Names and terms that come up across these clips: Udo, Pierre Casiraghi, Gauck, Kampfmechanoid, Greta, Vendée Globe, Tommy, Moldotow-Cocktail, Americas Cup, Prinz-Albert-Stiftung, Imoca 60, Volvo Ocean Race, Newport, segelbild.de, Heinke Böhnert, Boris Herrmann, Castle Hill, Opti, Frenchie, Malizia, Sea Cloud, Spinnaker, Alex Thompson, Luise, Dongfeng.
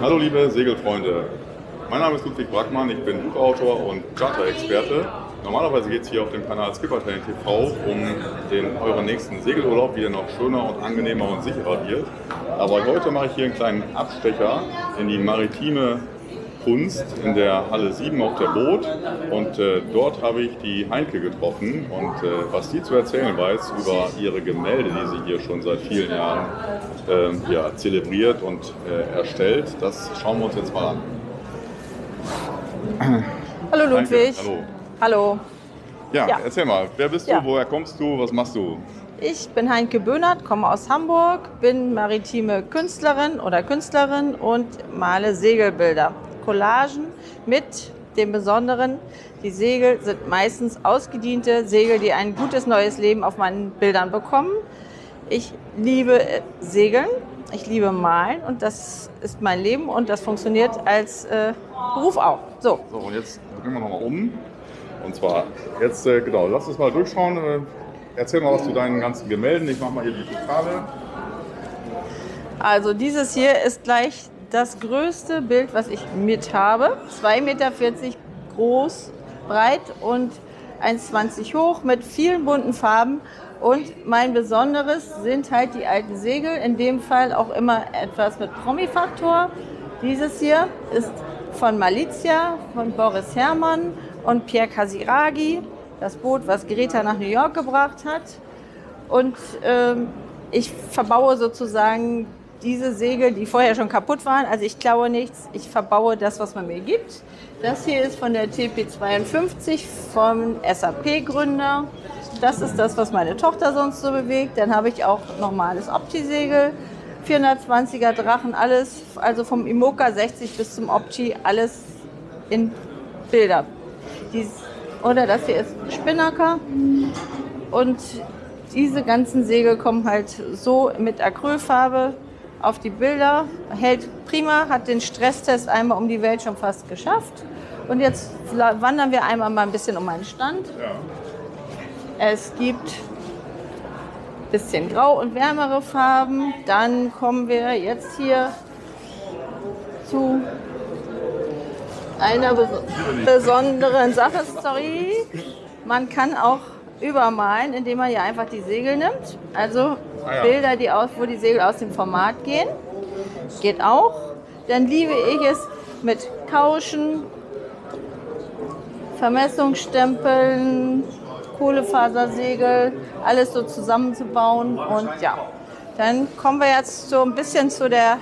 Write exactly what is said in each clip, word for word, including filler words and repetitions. Hallo liebe Segelfreunde, mein Name ist Ludwig Brackmann, ich bin Buchautor und Charterexperte. Normalerweise geht es hier auf dem Kanal Skipper Training T V um den, euren nächsten Segelurlaub, wie er noch schöner und angenehmer und sicherer wird. Aber heute mache ich hier einen kleinen Abstecher in die maritime Kunst in der Halle sieben auf der Boot, und äh, dort habe ich die Heinke getroffen, und äh, was die zu erzählen weiß über ihre Gemälde, die sie hier schon seit vielen Jahren äh, ja, zelebriert und äh, erstellt, das schauen wir uns jetzt mal an. Hallo Ludwig. Heinke, hallo. Hallo. Ja, ja, erzähl mal, wer bist du, ja. woher kommst du, was machst du? Ich bin Heinke Böhnert, komme aus Hamburg, bin maritime Künstlerin oder Künstlerin und male Segelbilder. Collagen mit dem Besonderen, die Segel sind meistens ausgediente Segel, die ein gutes neues Leben auf meinen Bildern bekommen. Ich liebe Segeln, ich liebe Malen, und das ist mein Leben und das funktioniert als äh, Beruf auch. So. So, und jetzt drehen wir nochmal um, und zwar jetzt, äh, genau, lass uns mal durchschauen, äh, erzähl mal was zu deinen ganzen Gemälden, ich mache mal hier die Totale. Also dieses hier ist gleich das größte Bild, was ich mit habe, zwei Meter vierzig groß, breit und ein Meter zwanzig hoch mit vielen bunten Farben, und mein Besonderes sind halt die alten Segel, in dem Fall auch immer etwas mit Promi-Faktor. Dieses hier ist von Malizia, von Boris Herrmann und Pierre Casiraghi, das Boot, was Greta nach New York gebracht hat, und äh, ich verbaue sozusagen diese Segel, die vorher schon kaputt waren. Also ich klaue nichts, ich verbaue das, was man mir gibt. Das hier ist von der T P zweiundfünfzig vom S A P-Gründer. Das ist das, was meine Tochter sonst so bewegt. Dann habe ich auch normales Opti-Segel, vierhundertzwanziger Drachen, alles, also vom Imoca sechzig bis zum Opti, alles in Bilder. Dies, oder das hier ist Spinnaker, und diese ganzen Segel kommen halt so mit Acrylfarbe auf die Bilder, hält prima, hat den Stresstest einmal um die Welt schon fast geschafft. Und jetzt wandern wir einmal mal ein bisschen um meinen Stand. Ja. Es gibt ein bisschen grau und wärmere Farben. Dann kommen wir jetzt hier zu einer beso besonderen Sache. Sorry. Man kann auch übermalen, indem man hier einfach die Segel nimmt. Also ah, ja. Bilder, die aus, wo die Segel aus dem Format gehen. Geht auch. Dann liebe ich es mit Kauschen, Vermessungsstempeln, Kohlefasersegel, alles so zusammenzubauen. Und ja, dann kommen wir jetzt so ein bisschen zu der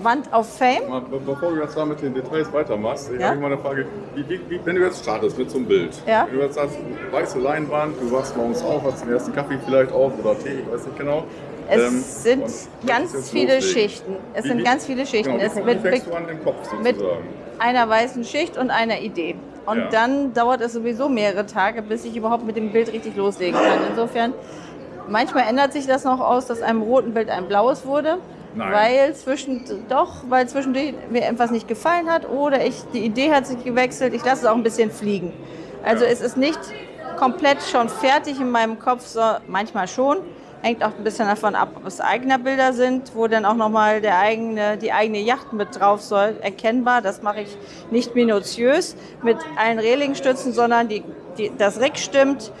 Wand of Fame. Bevor du jetzt da mit den Details weitermachst, ich ja? habe immer eine Frage, wie, wie, wenn du jetzt startest mit so einem Bild, ja? wenn du jetzt sagst, weiße Leinwand, du wachst morgens auf, hast den ersten Kaffee vielleicht auf oder Tee, ich weiß nicht genau. Es ähm, sind ganz viele loslegen. Schichten. Es wie, sind wie, ganz viele Schichten. Genau, es wie mit, fängst du an den Kopf sozusagen? Mit einer weißen Schicht und einer Idee. Und ja. dann dauert es sowieso mehrere Tage, bis ich überhaupt mit dem Bild richtig loslegen kann. Insofern, manchmal ändert sich das noch aus, dass einem roten Bild ein blaues wurde. Nein. Weil zwischen, doch, weil zwischendurch mir etwas nicht gefallen hat oder ich, die Idee hat sich gewechselt, ich lasse es auch ein bisschen fliegen. Also ja. es ist nicht komplett schon fertig in meinem Kopf, so, manchmal schon, hängt auch ein bisschen davon ab, ob es eigene Bilder sind, wo dann auch nochmal der eigene, die eigene Yacht mit drauf soll, erkennbar, das mache ich nicht minutiös mit allen Relingstützen, sondern die, die, das Rick stimmt,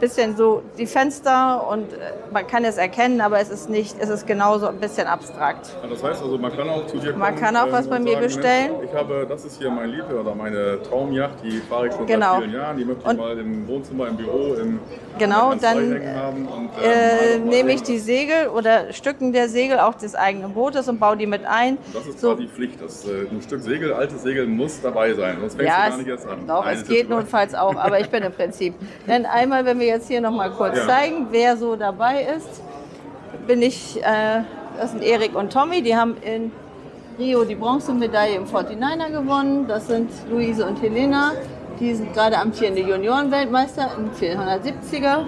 bisschen so die Fenster, und man kann es erkennen, aber es ist nicht, es ist genauso ein bisschen abstrakt. Ja, das heißt also, man kann auch zu dir kommen. Man kann auch was bei mir bestellen. Ich habe, das ist hier mein Lieb oder meine Traumjacht, die fahre ich schon genau. seit vielen Jahren, die möchte ich mal im Wohnzimmer, im Büro, im Genau, dann haben und, äh, äh, nehme ich die Segel oder Stücken der Segel auch des eigenen Bootes und baue die mit ein. Und das ist so die Pflicht, dass äh, ein Stück Segel, altes Segel muss dabei sein, sonst fängst ja, du gar nicht erst an. Doch, es geht notfalls auch, aber ich bin im Prinzip. Denn einmal, wenn wir jetzt hier noch mal kurz ja. zeigen, wer so dabei ist, bin ich, äh, das sind Erik und Tommy, die haben in Rio die Bronzemedaille im forty-niner gewonnen, das sind Luise und Helena, die sind gerade amtierende Junioren-Weltmeister im vierhundertsiebziger,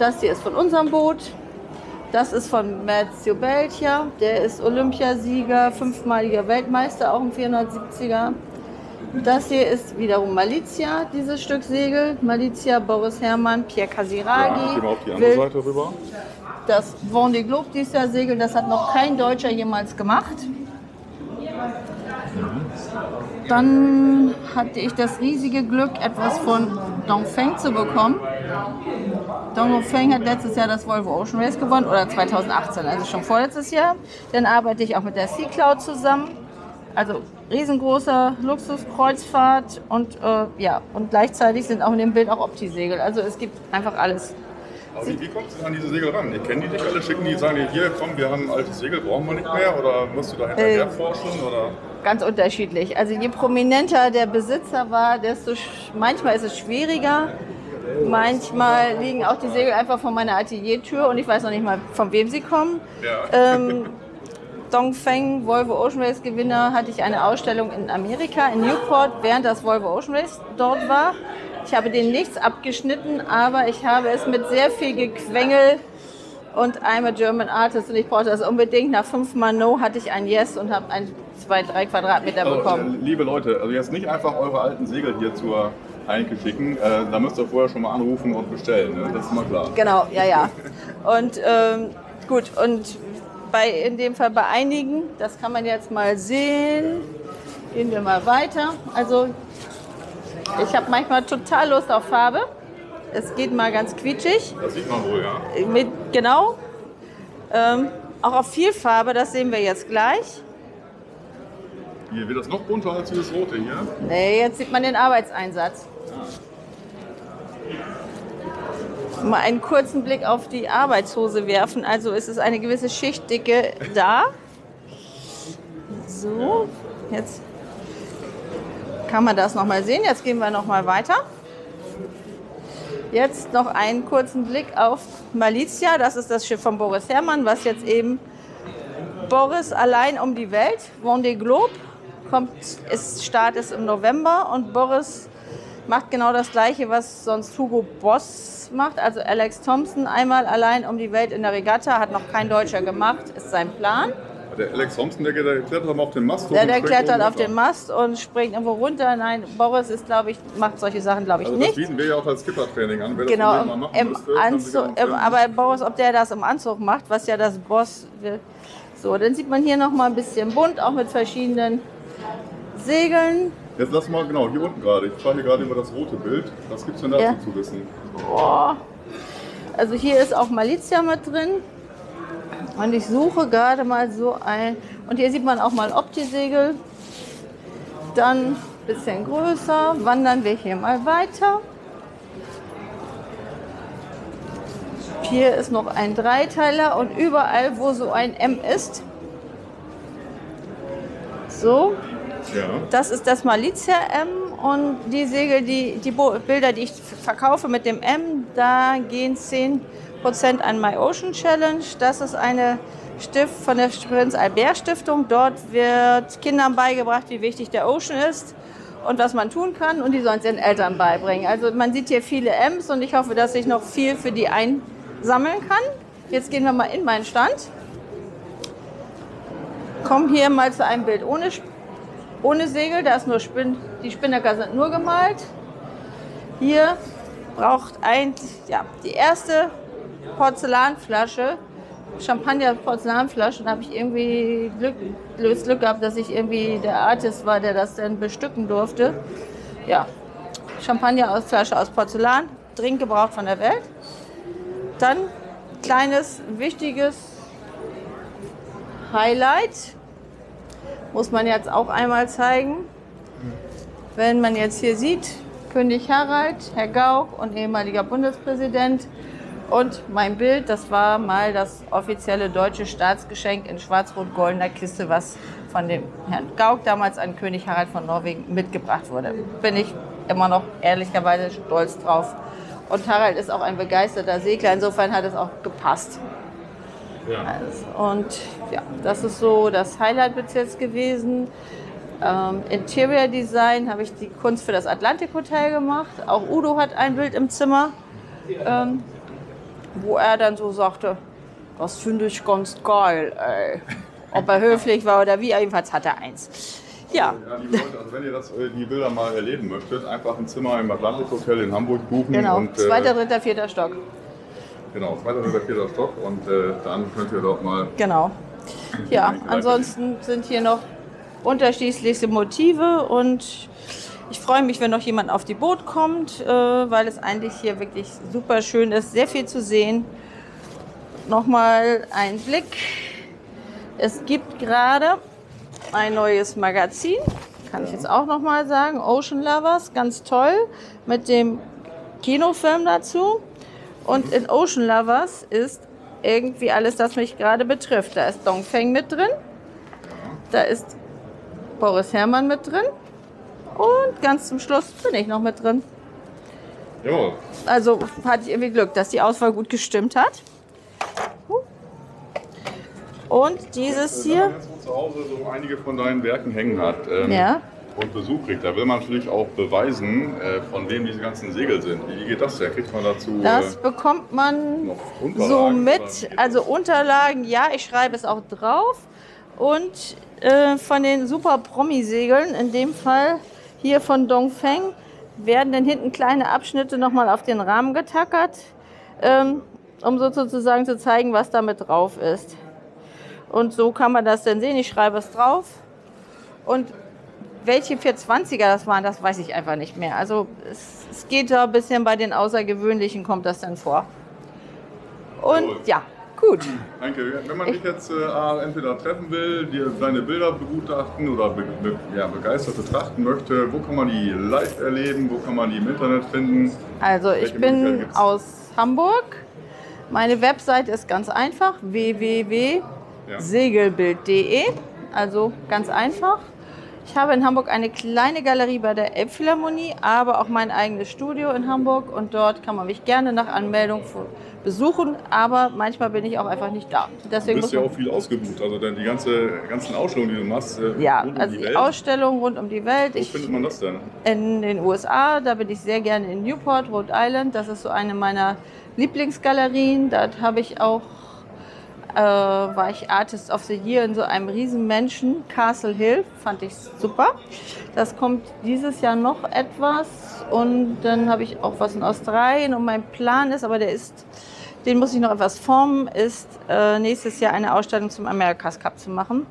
das hier ist von unserem Boot, das ist von Matthew Belcher, der ist Olympiasieger, fünfmaliger Weltmeister, auch im vierhundertsiebziger. Das hier ist wiederum Malizia, dieses Stück Segel. Malizia, Boris Herrmann, Pierre Casiraghi. Ja, gehen wir auf die andere Seite rüber. Das Vendée Globe, dieses Segel, das hat noch kein Deutscher jemals gemacht. Dann hatte ich das riesige Glück, etwas von Dongfeng zu bekommen. Dongfeng hat letztes Jahr das Volvo Ocean Race gewonnen, oder zweitausendachtzehn, also schon vorletztes Jahr. Dann arbeite ich auch mit der Sea Cloud zusammen. Also riesengroßer Luxuskreuzfahrt und, äh, ja, und gleichzeitig sind auch in dem Bild auch Opti-Segel. Also es gibt einfach alles. Sie wie, wie kommt es an diese Segel ran? Ihr kennt die nicht alle, schicken die, sagen die, hier, komm, wir haben ein altes Segel, brauchen wir nicht mehr? Oder musst du da hinterher äh, forschen? Oder? Ganz unterschiedlich. Also je prominenter der Besitzer war, desto manchmal ist es schwieriger. Manchmal liegen auch die Segel einfach vor meiner Ateliertür und ich weiß noch nicht mal, von wem sie kommen. Ja. Ähm, Dongfeng, Volvo Ocean Race Gewinner, hatte ich eine Ausstellung in Amerika, in Newport, während das Volvo Ocean Race dort war. Ich habe denen nichts abgeschnitten, aber ich habe es mit sehr viel Gequengel und I'm a German Artist und ich brauchte das unbedingt. Nach fünfmal No hatte ich ein Yes und habe ein, zwei, drei Quadratmeter bekommen. Also, liebe Leute, also jetzt nicht einfach eure alten Segel hier zur Heinke schicken, äh, da müsst ihr vorher schon mal anrufen und bestellen, ne? Das ist mal klar. Genau, ja, ja. Und ähm, gut, und bei, in dem Fall bei einigen, das kann man jetzt mal sehen, gehen wir mal weiter. Also ich habe manchmal total Lust auf Farbe. Es geht mal ganz quietschig. Das sieht man wohl, ja. Mit, genau. Ähm, auch auf viel Farbe, das sehen wir jetzt gleich. Hier wird das noch bunter als dieses rote hier. Nee, jetzt sieht man den Arbeitseinsatz. Ja. Mal einen kurzen Blick auf die Arbeitshose werfen. Also ist es eine gewisse Schichtdicke da. So, jetzt kann man das noch mal sehen. Jetzt gehen wir noch mal weiter. Jetzt noch einen kurzen Blick auf Malizia. Das ist das Schiff von Boris Herrmann, was jetzt eben Boris allein um die Welt, Vendée Globe, kommt, ist, Start ist im November und Boris macht genau das Gleiche, was sonst Hugo Boss macht. Also Alex Thompson einmal allein um die Welt in der Regatta, hat noch kein Deutscher gemacht, ist sein Plan. Der Alex Thompson, der, der klettert auf den Mast. Der, der klettert auf den Mast und springt irgendwo runter. Nein, Boris ist, glaube ich, macht solche Sachen, glaube ich, also nicht. Das bieten wir ja auch als Skipper Training an. Wer genau, das machen im müsste, Anzug. Im, aber Boris, ob der das im Anzug macht, was ja das Boss will. So, dann sieht man hier noch mal ein bisschen bunt, auch mit verschiedenen Segeln. Jetzt lass mal, genau, hier unten gerade. Ich fahre hier gerade über das rote Bild. Was gibt es denn dazu ja. zu wissen? Boah. Also hier ist auch Malizia mit drin. Und ich suche gerade mal so ein... Und hier sieht man auch mal Opti-Segel. Dann ein bisschen größer. Wandern wir hier mal weiter. Hier ist noch ein Dreiteiler und überall, wo so ein M ist. So. Ja. Das ist das Malizia M. Und die Segel, die, die Bilder, die ich verkaufe mit dem M, da gehen zehn Prozent an My Ocean Challenge. Das ist eine Stift von der Prinz-Albert-Stiftung. Dort wird Kindern beigebracht, wie wichtig der Ocean ist und was man tun kann. Und die sollen es den Eltern beibringen. Also man sieht hier viele M's und ich hoffe, dass ich noch viel für die einsammeln kann. Jetzt gehen wir mal in meinen Stand. Kommen hier mal zu einem Bild ohne, ohne Segel. Da ist nur Spin, die Spinnaker sind nur gemalt. Hier braucht ein, ja, die erste Porzellanflasche, Champagner-Porzellanflasche, da habe ich irgendwie Glück, Glück gehabt, dass ich irgendwie der Artist war, der das dann bestücken durfte. Ja, Champagnerflasche aus Porzellan, dringend gebraucht von der Welt. Dann kleines, wichtiges Highlight, muss man jetzt auch einmal zeigen. Wenn man jetzt hier sieht, König Harald, Herr Gauck und ehemaliger Bundespräsident. Und mein Bild, das war mal das offizielle deutsche Staatsgeschenk in schwarz-rot-goldener Kiste, was von dem Herrn Gauck damals an König Harald von Norwegen mitgebracht wurde. Bin ich immer noch ehrlicherweise stolz drauf. Und Harald ist auch ein begeisterter Segler, insofern hat es auch gepasst. Ja. Also, und ja, das ist so das Highlight bis jetzt gewesen. Ähm, Interior Design habe ich die Kunst für das Atlantic Hotel gemacht. Auch Udo hat ein Bild im Zimmer. Ähm, wo er dann so sagte, das finde ich ganz geil, ey. Ob er höflich war oder wie, jedenfalls hat er eins. Ja. Also, ja, liebe Leute, also wenn ihr das, die Bilder mal erleben möchtet, einfach ein Zimmer im Atlantic Hotel in Hamburg buchen. Genau, und, zweiter, äh, dritter, vierter Stock. Genau, zweiter, dritter, vierter Stock und äh, dann könnt ihr dort mal... Genau. Ja, ansonsten sind hier noch unterschiedlichste Motive und ich freue mich, wenn noch jemand auf die Boot kommt, weil es eigentlich hier wirklich super schön ist, sehr viel zu sehen. Nochmal ein Blick. Es gibt gerade ein neues Magazin, kann ich jetzt auch nochmal sagen, Ocean Lovers, ganz toll, mit dem Kinofilm dazu. Und in Ocean Lovers ist irgendwie alles, das mich gerade betrifft. Da ist Dongfeng mit drin, da ist Boris Herrmann mit drin. Und ganz zum Schluss bin ich noch mit drin. Jo. Also hatte ich irgendwie Glück, dass die Auswahl gut gestimmt hat. Und dieses hier. Wenn man jetzt zu Hause so einige von deinen Werken hängen hat ähm, ja. und Besuch kriegt, da will man natürlich auch beweisen, äh, von wem diese ganzen Segel sind. Wie geht das denn? Kriegt man dazu? Das äh, bekommt man noch so mit. Also Unterlagen, ja, ich schreibe es auch drauf. Und äh, von den super Promi-Segeln, in dem Fall hier von Dongfeng, werden dann hinten kleine Abschnitte nochmal auf den Rahmen getackert, ähm, um sozusagen zu zeigen, was damit drauf ist. Und so kann man das dann sehen. Ich schreibe es drauf. Und welche vierhundertzwanziger das waren, das weiß ich einfach nicht mehr. Also es, es geht da ein bisschen, bei den Außergewöhnlichen kommt das dann vor. Und cool. Ja, gut. Danke. Wenn man ich dich jetzt äh, entweder treffen will, dir deine Bilder begutachten oder be, be, ja, begeistert betrachten möchte, wo kann man die live erleben, wo kann man die im Internet finden? Also ich bin aus Hamburg. Meine Website ist ganz einfach, w w w punkt Ja. segelbild punkt de, also ganz einfach. Ich habe in Hamburg eine kleine Galerie bei der Elbphilharmonie, aber auch mein eigenes Studio in Hamburg und dort kann man mich gerne nach Anmeldung besuchen, aber manchmal bin ich auch einfach nicht da. Deswegen du bist ja auch viel ausgebucht, also die ganze, ganzen Ausstellungen, die du machst, ja, rund um also die, die Welt. Ausstellungen rund um die Welt. Wo ich, findet man das denn? In den U S A, da bin ich sehr gerne in Newport, Rhode Island, das ist so eine meiner Lieblingsgalerien, da habe ich auch Äh, war ich Artist of the Year in so einem Riesenmenschen, Castle Hill, fand ich super. Das kommt dieses Jahr noch etwas und dann habe ich auch was in Australien und mein Plan ist, aber der ist, den muss ich noch etwas formen, ist äh, nächstes Jahr eine Ausstellung zum America's Cup zu machen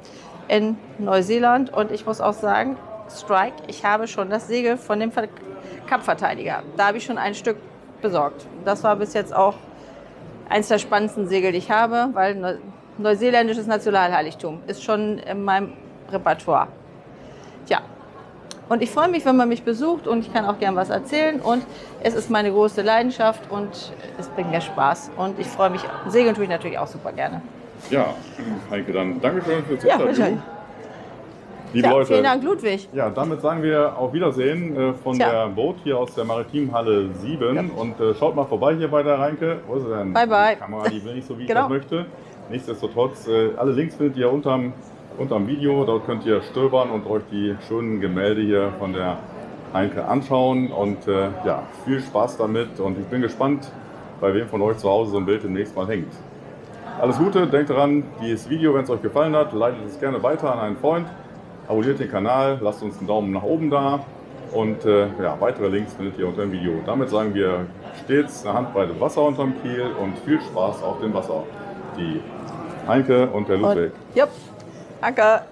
in Neuseeland und ich muss auch sagen, Strike, ich habe schon das Segel von dem Cup-Verteidiger, da habe ich schon ein Stück besorgt. Das war bis jetzt auch eins der spannendsten Segel, die ich habe, weil neuseeländisches Nationalheiligtum ist schon in meinem Repertoire. Ja, und ich freue mich, wenn man mich besucht und ich kann auch gern was erzählen und es ist meine große Leidenschaft und es bringt mir Spaß und ich freue mich, segeln tue ich natürlich auch super gerne. Ja, Heinke, dann danke schön fürs Interview. Ja, liebe ja, Leute, vielen Dank, Ludwig. Ja, damit sagen wir auf Wiedersehen äh, von Tja. der Boot hier aus der Maritimhalle sieben. Ja. Und äh, schaut mal vorbei hier bei der Heinke. Wo ist sie denn? Bye, bye. Die Kamera, die will nicht so, wie genau. ich das möchte. Nichtsdestotrotz, äh, alle Links findet ihr unterm, unterm Video. Dort könnt ihr stöbern und euch die schönen Gemälde hier von der Heinke anschauen. Und äh, ja, viel Spaß damit. Und ich bin gespannt, bei wem von euch zu Hause so ein Bild demnächst mal hängt. Alles Gute, denkt daran, dieses Video, wenn es euch gefallen hat, leitet es gerne weiter an einen Freund. Abonniert den Kanal, lasst uns einen Daumen nach oben da und äh, ja, weitere Links findet ihr unter dem Video. Damit sagen wir stets eine Handbreite Wasser unterm Kiel und viel Spaß auf dem Wasser. Die Heinke und der Ludwig. Jupp, danke.